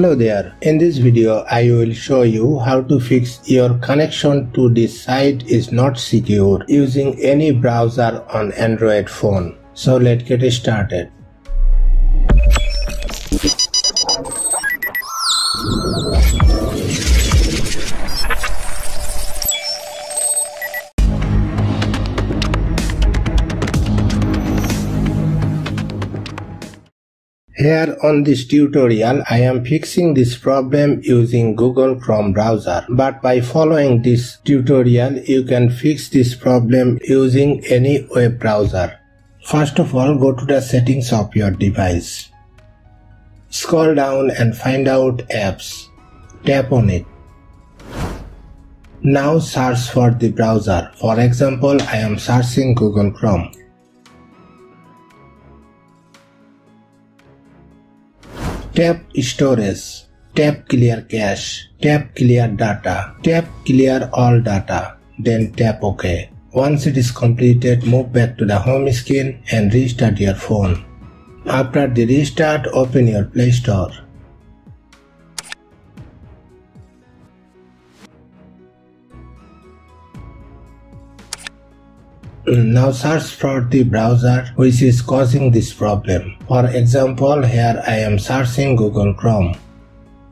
Hello there. In this video I will show you how to fix your connection to this site is not secure using any browser on Android phone. So let's get started. Here on this tutorial, I am fixing this problem using Google Chrome browser. But by following this tutorial, you can fix this problem using any web browser. First of all, go to the settings of your device. Scroll down and find out apps. Tap on it. Now search for the browser. For example, I am searching Google Chrome. Tap Storage, tap Clear Cache, tap Clear Data, tap Clear All Data, then tap OK. Once it is completed, move back to the home screen and restart your phone. After the restart, open your Play Store. Now search for the browser which is causing this problem. For example, here I am searching Google Chrome.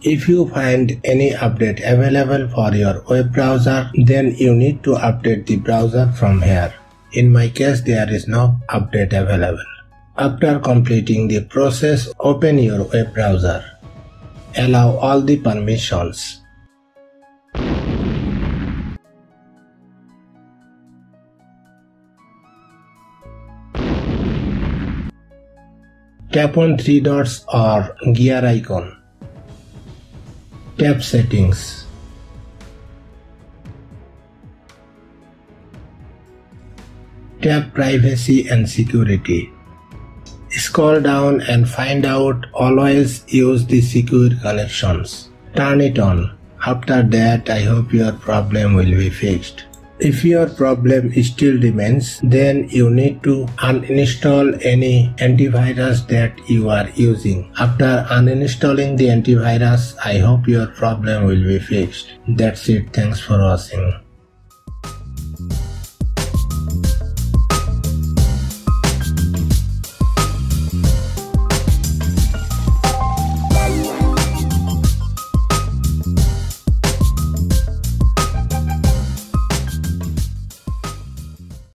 If you find any update available for your web browser, then you need to update the browser from here. In my case, there is no update available. After completing the process, open your web browser. Allow all the permissions. Tap on three dots or gear icon. Tap Settings. Tap Privacy and Security. Scroll down and find out always use the secure connections. Turn it on. After that, I hope your problem will be fixed. If your problem still remains, then you need to uninstall any antivirus that you are using. After uninstalling the antivirus, I hope your problem will be fixed. That's it. Thanks for watching.